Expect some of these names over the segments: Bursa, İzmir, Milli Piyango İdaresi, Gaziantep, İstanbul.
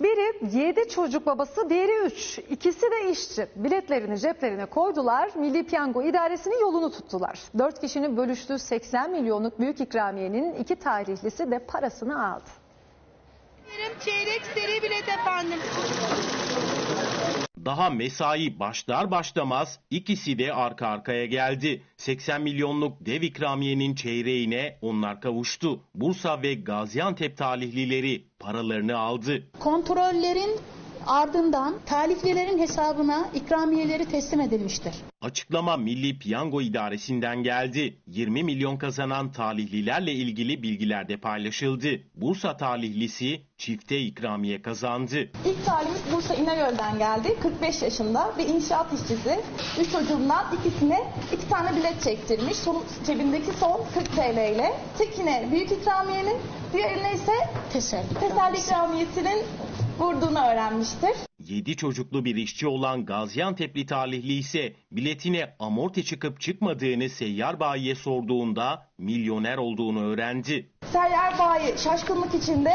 Biri 7 çocuk babası, diğeri 3. İkisi de işçi. Biletlerini ceplerine koydular, Milli Piyango İdaresi'nin yolunu tuttular. 4 kişinin bölüştüğü 80 milyonluk büyük ikramiyenin 2 tarihlisi de parasını aldı. Çeyrek seri bilet efendim. Daha mesai başlar başlamaz ikisi de arka arkaya geldi. 80 milyonluk dev ikramiyenin çeyreğine onlar kavuştu. Bursa ve Gaziantep talihlileri paralarını aldı. Kontrollerin ardından talihlilerin hesabına ikramiyeleri teslim edilmiştir. Açıklama Milli Piyango İdaresi'nden geldi. 20 milyon kazanan talihlilerle ilgili bilgiler de paylaşıldı. Bursa talihlisi çifte ikramiye kazandı. İlk talihimiz Bursa İnegöl'den geldi. 45 yaşında bir inşaat işçisi. 3 çocuğundan ikisine 2 tane bilet çektirmiş. Cebindeki son 40 TL ile tekine büyük ikramiyenin, diğerine ise teselli ikramiyesinin vurduğunu öğrenmiştir. 7 çocuklu bir işçi olan Gaziantep'li talihli ise biletine amorti çıkıp çıkmadığını seyyar bayiye sorduğunda milyoner olduğunu öğrendi. Seyyar bayi şaşkınlık içinde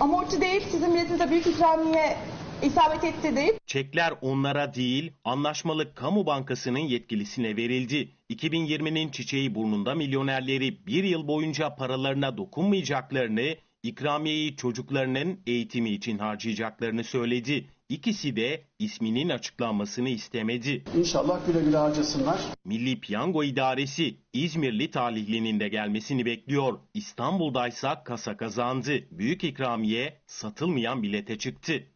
amorti değil, sizin biletinize büyük ikramiye isabet etti deyip. Çekler onlara değil, anlaşmalı kamu bankasının yetkilisine verildi. 2020'nin çiçeği burnunda milyonerleri bir yıl boyunca paralarına dokunmayacaklarını, İkramiyeyi çocuklarının eğitimi için harcayacaklarını söyledi. İkisi de isminin açıklanmasını istemedi. İnşallah güle güle harcasınlar. Milli Piyango İdaresi İzmirli talihlinin de gelmesini bekliyor. İstanbul'daysa kasa kazandı. Büyük ikramiye satılmayan bilete çıktı.